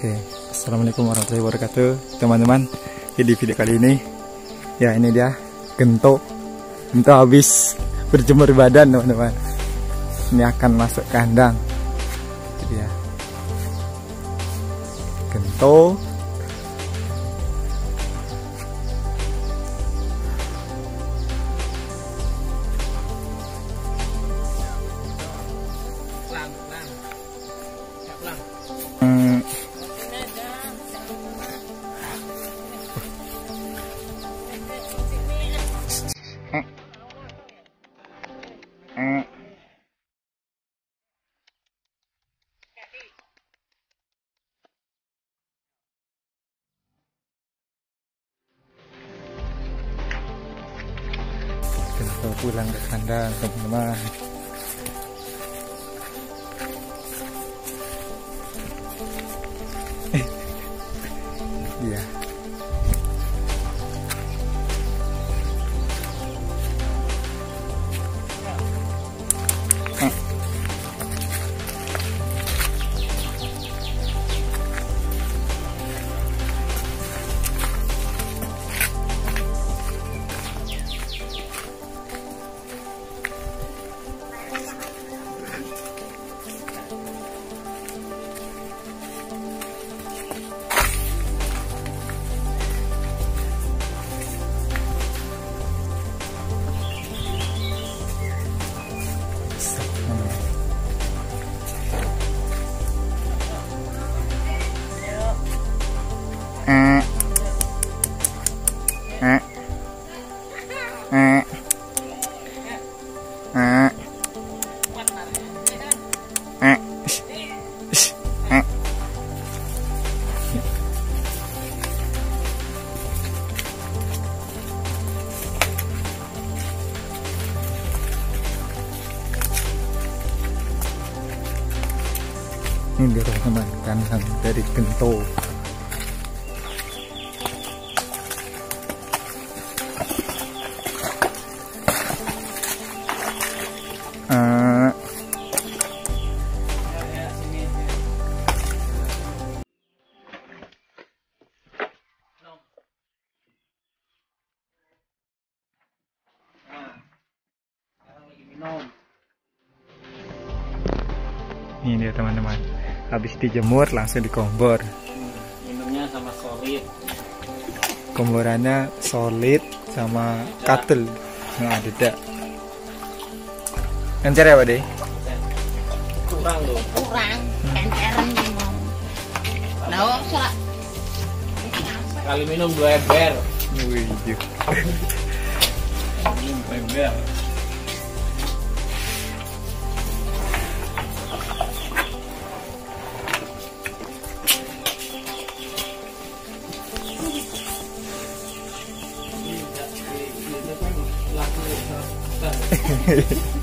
Oke, assalamualaikum warahmatullahi wabarakatuh teman-teman. Di video kali ini ya, ini dia Gento habis berjemur badan teman-teman. Ini akan masuk kandang ya. Gento pulang ke kandang teman-teman. Iya. Ini dia teman-teman, kandang dari Gento. Ini dia teman-teman, habis dijemur langsung dikombor. Minumnya sama solid. Komborannya solid sama katel. Nah, dedak. Encer ya, Pak De? Kurang loh. Kurang. Enceran minum. Nah, salah. Kali minum 2 ember. Wih, juk. Minum 2 ember. Hehehe